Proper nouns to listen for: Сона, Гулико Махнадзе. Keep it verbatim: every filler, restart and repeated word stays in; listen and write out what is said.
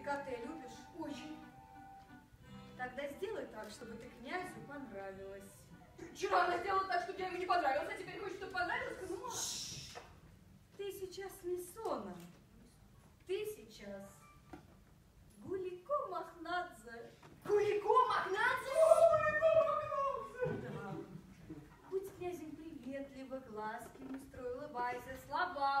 Фрикаде любишь? Очень. Тогда сделай так, чтобы ты князю понравилась. Вчера она сделала так, чтобы я ему не понравилась, а теперь хочет, чтобы понравилась? Ты сейчас не Сона. Ты сейчас Гулико Махнадзе. Гулико Махнадзе? Гулико Махнадзе! Да. Будь князем приветливо, глазки не строй, улыбайся, слова